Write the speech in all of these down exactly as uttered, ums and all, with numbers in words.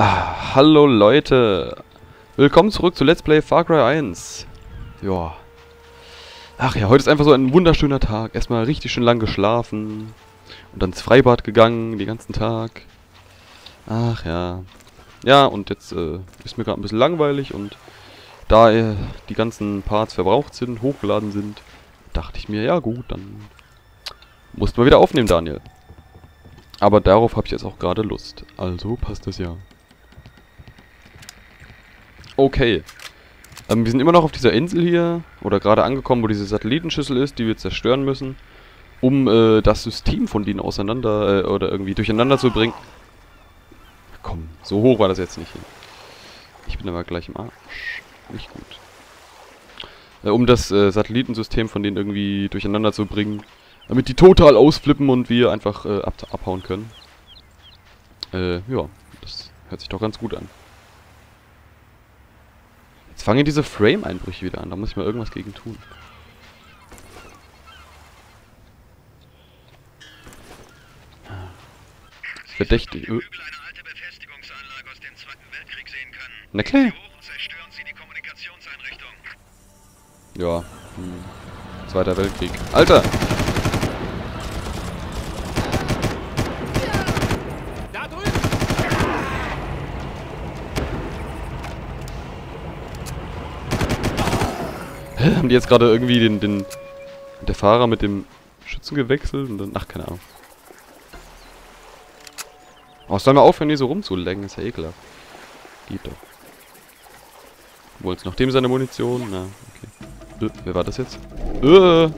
Ah, hallo Leute. Willkommen zurück zu Let's Play Far Cry eins. Joa. Ach ja, heute ist einfach so ein wunderschöner Tag. Erstmal richtig schön lang geschlafen. Und dann ins Freibad gegangen, den ganzen Tag. Ach ja. Ja, und jetzt äh, ist mir gerade ein bisschen langweilig. Und da äh, die ganzen Parts verbraucht sind, hochgeladen sind, dachte ich mir, ja gut, dann mussten wir wieder aufnehmen, Daniel. Aber darauf habe ich jetzt auch gerade Lust. Also passt das ja. Okay. Ähm, wir sind immer noch auf dieser Insel hier. Oder gerade angekommen, wo diese Satellitenschüssel ist, die wir zerstören müssen. Um äh, das System von denen auseinander äh, oder irgendwie durcheinander zu bringen. Komm, so hoch war das jetzt nicht hin. Ich bin aber gleich im Arsch. Nicht gut. Äh, um das äh, Satellitensystem von denen irgendwie durcheinander zu bringen. Damit die total ausflippen und wir einfach äh, ab abhauen können. Äh, ja. Das hört sich doch ganz gut an. Jetzt fangen diese Frame-Einbrüche wieder an. Da muss ich mal irgendwas gegen tun. Verdächtig. Äh. Na klar. Ja. Hm. Zweiter Weltkrieg. Alter! Haben die jetzt gerade irgendwie den, den... Der Fahrer mit dem Schützen gewechselt und dann... Ach, keine Ahnung. Oh, sollen wir aufhören, hier so rumzulenken? Ist ja ekelhaft. Geht doch. Wollt's noch dem seine Munition? Na, okay. Äh, wer war das jetzt? Äh.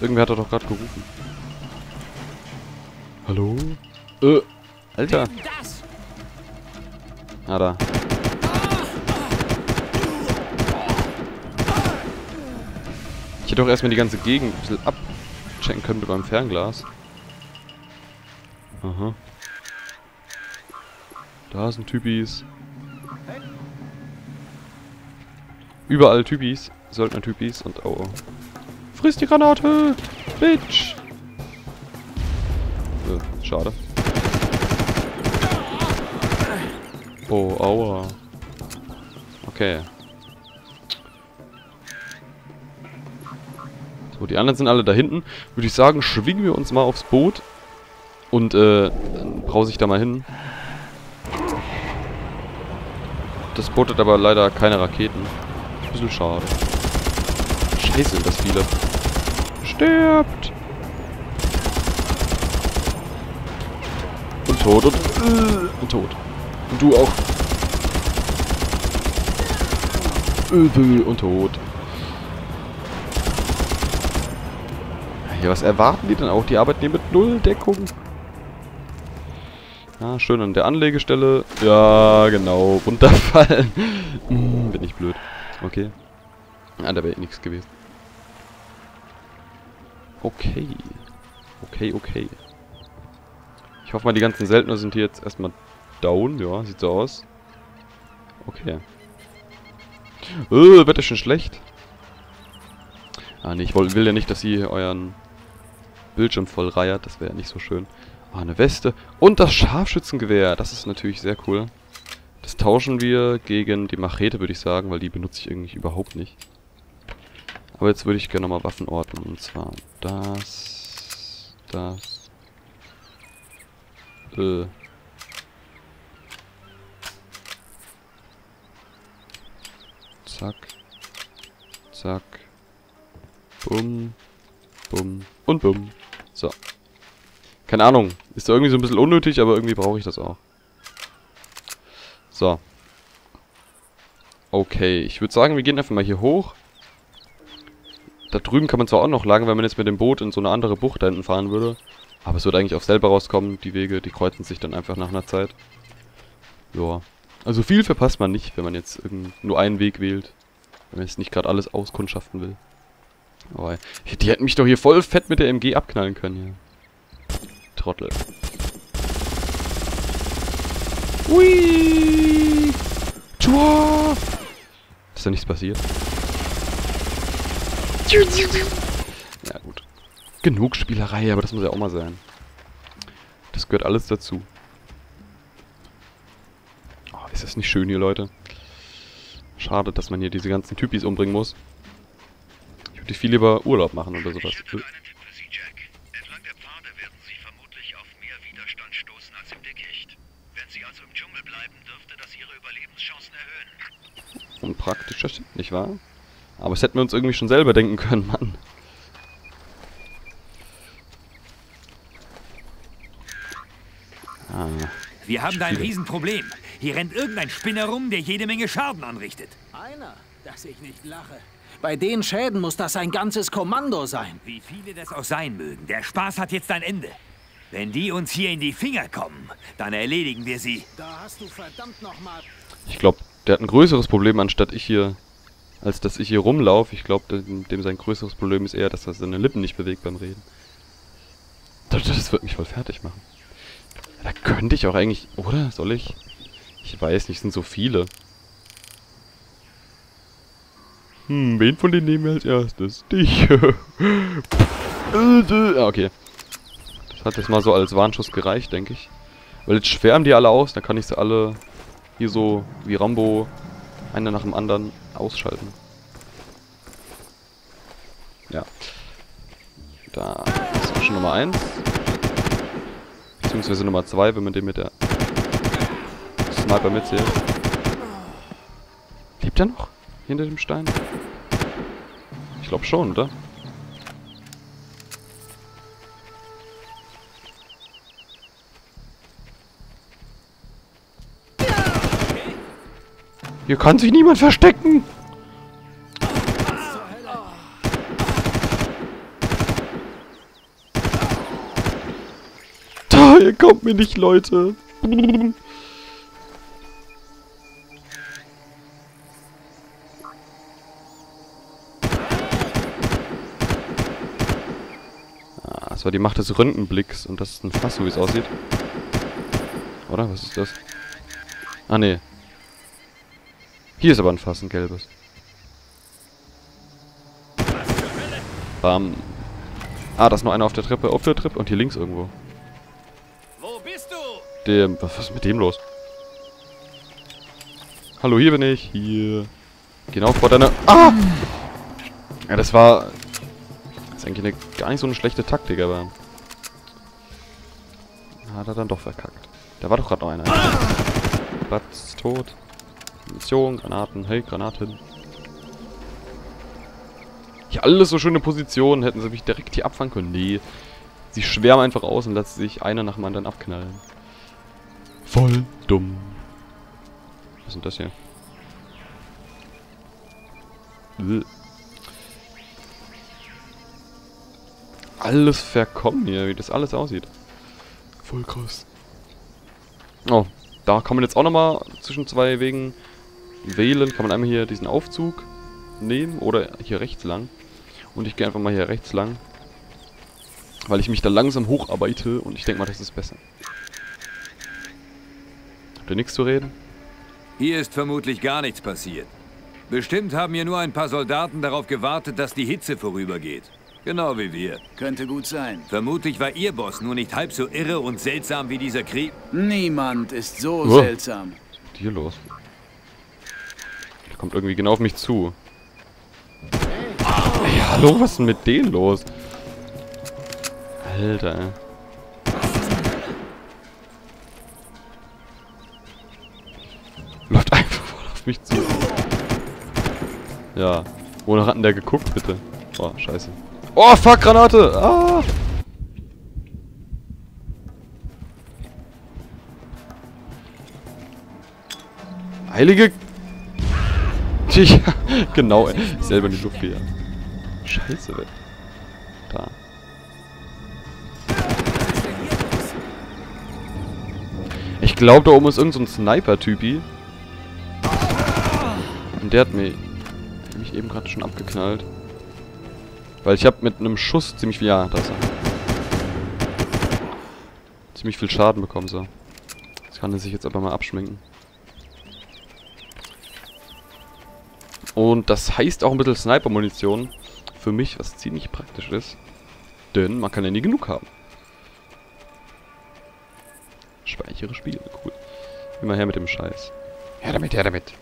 Irgendwer hat er doch gerade gerufen. Hallo? Äh. Alter. Ah, da. Ich hätte doch erstmal die ganze Gegend ein bisschen abchecken können mit meinem Fernglas. Aha. Da sind Typis. Überall Typis. Söldner Typis und oh, oh. Friss die Granate! Bitch! Äh, schade. Oh, aua. Okay. So, die anderen sind alle da hinten. Würde ich sagen, schwingen wir uns mal aufs Boot. Und, äh, dann brause ich da mal hin. Das Boot hat aber leider keine Raketen. Bisschen schade. Scheiße, sind das viele. Stirbt! Und tot und, äh, und tot. Und du auch. Öbel und tot. Ja, was erwarten die denn auch? Die arbeiten hier mit null Deckung. Ah, schön an der Anlegestelle. Ja, genau. Runterfallen. Hm, bin ich blöd. Okay. Ah, da wäre nichts gewesen. Okay. Okay, okay. Ich hoffe mal, die ganzen Söldner sind hier jetzt erstmal down. Ja, sieht so aus. Okay. Öh, wird das schon schlecht. Ah, nee, ich will, will ja nicht, dass ihr euren Bildschirm voll reiert. Das wäre ja nicht so schön. Ah, eine Weste. Und das Scharfschützengewehr. Das ist natürlich sehr cool. Das tauschen wir gegen die Machete, würde ich sagen, weil die benutze ich irgendwie überhaupt nicht. Aber jetzt würde ich gerne nochmal Waffen ordnen. Und zwar das... Das... Äh... Zack. Zack. Bumm, bumm und bumm. So. Keine Ahnung. Ist da irgendwie so ein bisschen unnötig, aber irgendwie brauche ich das auch. So. Okay, ich würde sagen, wir gehen einfach mal hier hoch. Da drüben kann man zwar auch noch lagern, wenn man jetzt mit dem Boot in so eine andere Bucht da hinten fahren würde. Aber es würde eigentlich auf selber rauskommen. Die Wege, die kreuzen sich dann einfach nach einer Zeit. Joa. Also viel verpasst man nicht, wenn man jetzt nur einen Weg wählt. Wenn man jetzt nicht gerade alles auskundschaften will. Oh, die hätten mich doch hier voll fett mit der M G abknallen können hier. Trottel. Ui! Tua! Ist da nichts passiert? Ja gut. Genug Spielerei, aber das muss ja auch mal sein. Das gehört alles dazu. Es ist nicht schön hier, Leute. Schade, dass man hier diese ganzen Typis umbringen muss. Ich würde viel lieber Urlaub machen oder sowas. Ich habe nur einen Tipp für Sie, Jack. Entlang der Pfade werden Sie vermutlich auf mehr Widerstand stoßen als im Dickicht. Wenn Sie also im Dschungel bleiben, dürfte das Ihre Überlebenschancen erhöhen. Unpraktischer Shit, nicht wahr? Aber das hätten wir uns irgendwie schon selber denken können, Mann. Ah. Wir haben da ein Riesenproblem. Hier rennt irgendein Spinner rum, der jede Menge Schaden anrichtet. Einer, dass ich nicht lache. Bei den Schäden muss das ein ganzes Kommando sein. Wie viele das auch sein mögen, der Spaß hat jetzt ein Ende. Wenn die uns hier in die Finger kommen, dann erledigen wir sie. Da hast du verdammt noch mal... Ich glaube, der hat ein größeres Problem, anstatt ich hier... als dass ich hier rumlaufe. Ich glaube, dem sein größeres Problem ist eher, dass er seine Lippen nicht bewegt beim Reden. Das, das wird mich voll fertig machen. Da könnte ich auch eigentlich... Oder? Soll ich? Ich weiß nicht, es sind so viele. Hm, wen von denen nehmen wir als erstes? Dich. Okay. Das hat jetzt mal so als Warnschuss gereicht, denke ich. Weil jetzt schwärmen die alle aus, dann kann ich sie alle hier so wie Rambo... einer nach dem anderen ausschalten. Ja. Da ist schon Nummer eins. Beziehungsweise Nummer zwei, wenn man den mit der Sniper mitzählt. Lebt er noch? Hinter dem Stein? Ich glaube schon, oder? Hier kann sich niemand verstecken! Da, ihr kommt mir nicht, Leute! Ah, das war die Macht des Röntgenblicks und das ist ein Fass, so wie es aussieht. Oder? Was ist das? Ah, nee. Hier ist aber ein Fass, ein gelbes. Bam. Ah, da ist noch einer auf der Treppe, auf der Treppe und hier links irgendwo. Wo bist du? Dem, was ist mit dem los? Hallo, hier bin ich. Hier. Genau vor deiner... Ah! Ja, das war... Das ist eigentlich eine, gar nicht so eine schlechte Taktik, aber... Hat er dann doch verkackt. Da war doch gerade noch einer. Platz ist tot. Mission, Granaten, hey, Granaten. Hier alles so schöne Positionen, hätten sie mich direkt hier abfangen können. Nee, sie schwärmen einfach aus und lassen sich einer nach dem anderen abknallen. Voll dumm. Was ist denn das hier? Bläh. Alles verkommen hier, wie das alles aussieht. Voll krass. Oh. Da kann man jetzt auch nochmal zwischen zwei Wegen wählen. Kann man einmal hier diesen Aufzug nehmen oder hier rechts lang. Und ich gehe einfach mal hier rechts lang. Weil ich mich da langsam hocharbeite und ich denke mal, das ist besser. Habt ihr nichts zu reden? Hier ist vermutlich gar nichts passiert. Bestimmt haben hier nur ein paar Soldaten darauf gewartet, dass die Hitze vorübergeht. Genau wie wir. Könnte gut sein. Vermutlich war Ihr Boss nur nicht halb so irre und seltsam wie dieser Krieg. Niemand ist so oh. seltsam. Was ist hier los? Der kommt irgendwie genau auf mich zu. Hey. Oh. Hey, hallo, was ist denn mit denen los? Alter. Läuft einfach voll auf mich zu. Ja. Wonach hat denn der geguckt, bitte? Oh, scheiße. Oh, fuck, Granate! Ah! Heilige... Tja, genau, ey. Selber in die Luft gehen. Scheiße, weg. Da. Ich glaube, da oben ist irgend so ein Sniper-Typi. Und der hat mich, hat mich eben gerade schon abgeknallt. Weil ich habe mit einem Schuss ziemlich viel... Ja, da ist er. Ziemlich viel Schaden bekommen, so. Das kann er sich jetzt aber mal abschminken. Und das heißt auch ein bisschen Sniper-Munition. Für mich, was ziemlich praktisch ist. Denn man kann ja nie genug haben. Speichere Spiele, cool. Immer her mit dem Scheiß. Her damit, her damit.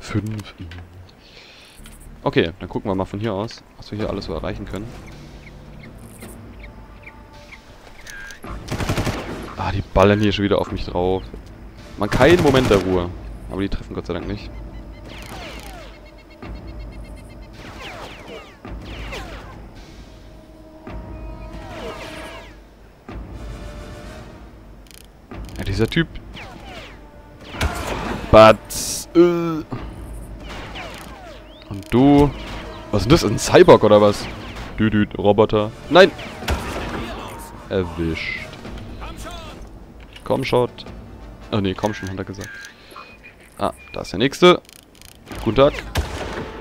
Fünf. Okay, dann gucken wir mal von hier aus, was wir hier alles so erreichen können. Ah, die ballern hier schon wieder auf mich drauf. Man hat keinen Moment der Ruhe. Aber die treffen Gott sei Dank nicht. Ja, dieser Typ. But, äh. Und du. Was ist das? Ein Cyborg oder was? Düdüd, Roboter. Nein! Erwischt. Komm, schaut. Ach nee, komm schon, hat er gesagt. Ah, da ist der nächste. Guten Tag.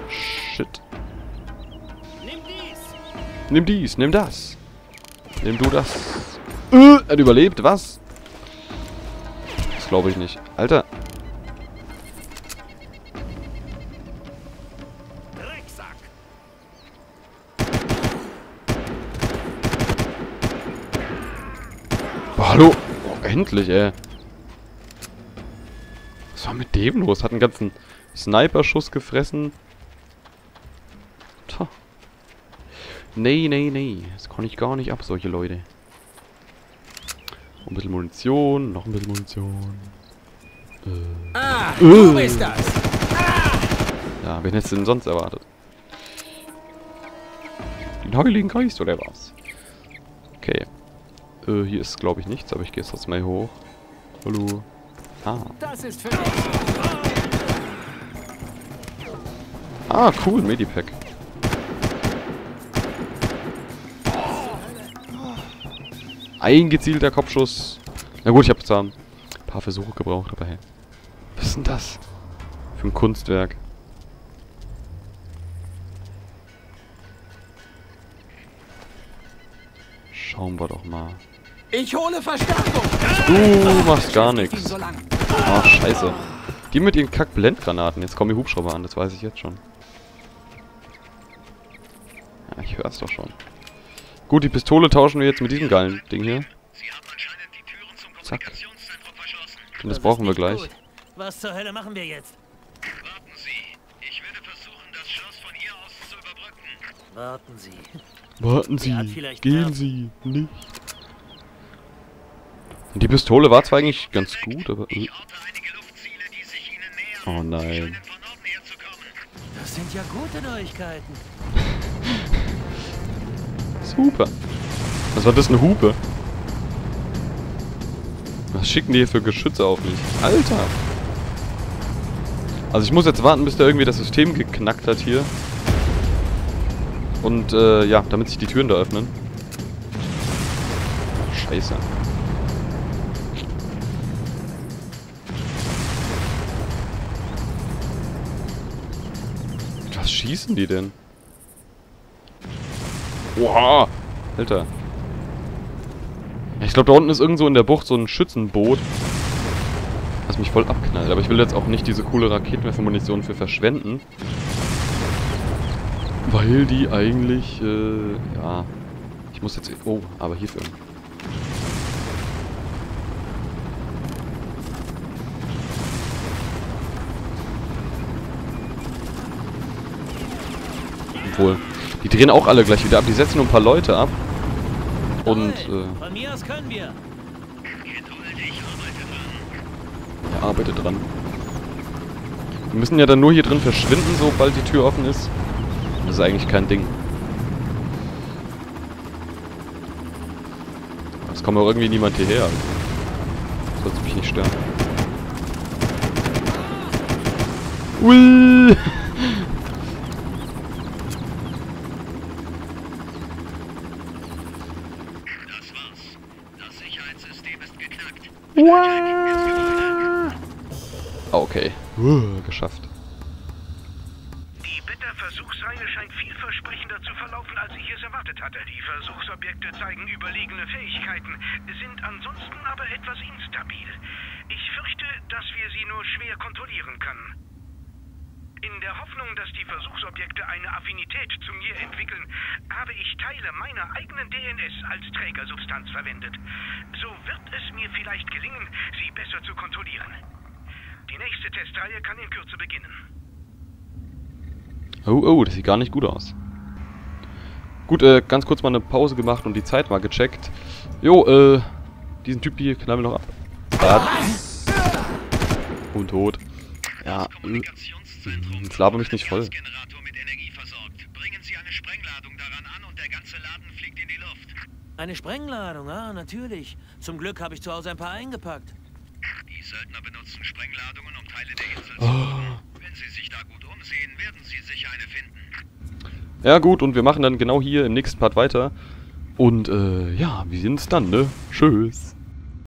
Shit. Nimm dies. Nimm dies, nimm das. Nimm du das. Äh, er hat überlebt, was? Das glaube ich nicht. Alter. Oh, hallo. Oh, endlich, ey. Was war mit dem los? Hat einen ganzen Sniper-Schuss gefressen. Tja. Nee, nee, nee. Das kann ich gar nicht ab, solche Leute. Ein bisschen Munition, noch ein bisschen Munition. Äh. Ah, du bist das. Ah. Ja, wen hättest du denn sonst erwartet? Den Heiligen Geist, oder was? Okay. Äh, hier ist, glaube ich, nichts, aber ich gehe jetzt trotzdem mal hoch. Hallo. Ah. Das ist für mich. Ah, cool, Medipack. Ein gezielter Kopfschuss. Na gut, ich habe zwar ein paar Versuche gebraucht, aber hey. Was ist denn das? Für ein Kunstwerk. Schauen wir doch mal. Ich hole Verstärkung. Du machst gar nichts. Ach, scheiße. Die mit ihren Kack-Blendgranaten. Jetzt kommen die Hubschrauber an, das weiß ich jetzt schon. Ja, ich hör's doch schon. Gut, die Pistole tauschen wir jetzt mit diesem geilen Ding hier. Zack. Und das brauchen wir gleich. Was zur Hölle machen wir jetzt? Warten Sie. Ich werde versuchen, das Schloss von hier aus zu überbrücken. Warten Sie. Warten Sie. Gehen Sie nicht. Die Pistole war zwar eigentlich ganz gut, aber... Äh. Oh nein. Das sind ja gute Neuigkeiten. Super. Was war das, eine Hupe? Was schicken die hier für Geschütze auf mich? Alter! Also ich muss jetzt warten, bis da irgendwie das System geknackt hat hier. Und äh, ja, damit sich die Türen da öffnen. Scheiße. Was schießen die denn? Oha! Alter. Ich glaube, da unten ist irgendwo in der Bucht so ein Schützenboot, was mich voll abknallt. Aber ich will jetzt auch nicht diese coole Raketenwerfermunition für verschwenden. Weil die eigentlich, äh, ja... Ich muss jetzt... Oh, aber hierfür... Obwohl... Die drehen auch alle gleich wieder ab. Die setzen nur ein paar Leute ab. Und, äh... Von mir aus können wir. Ja, arbeite dran. Wir müssen ja dann nur hier drin verschwinden, sobald die Tür offen ist. Das ist eigentlich kein Ding. Es kommt auch irgendwie niemand hierher. Also. Sollte mich nicht stören. Ui! Okay. Uh, geschafft. Die Beta-Versuchsreihe scheint vielversprechender zu verlaufen, als ich es erwartet hatte. Die Versuchsobjekte zeigen überlegene Fähigkeiten, sind ansonsten aber etwas instabil. Ich fürchte, dass wir sie nur schwer kontrollieren können. In der Hoffnung, dass die Versuchsobjekte eine Affinität zu mir entwickeln, habe ich Teile meiner eigenen D N S als Trägersubstanz verwendet. So wird es mir vielleicht gelingen, sie besser zu kontrollieren. Die nächste Testreihe kann in Kürze beginnen. Oh, oh, das sieht gar nicht gut aus. Gut, äh, ganz kurz mal eine Pause gemacht und die Zeit mal gecheckt. Jo, äh, diesen Typ hier knallen wir noch ab. Ah. Und tot. Ja, ich laber mich nicht voll. Eine Sprengladung, ah, natürlich. Zum Glück habe ich zu Hause ein paar eingepackt. Die Söldner benutzen Sprengladungen, um Teile der Insel zu holen. Wenn sie sich da gut umsehen, werden sie sicher eine finden. Ja gut, und wir machen dann genau hier im nächsten Part weiter. Und äh, ja, wir sehen uns dann, ne? Tschüss.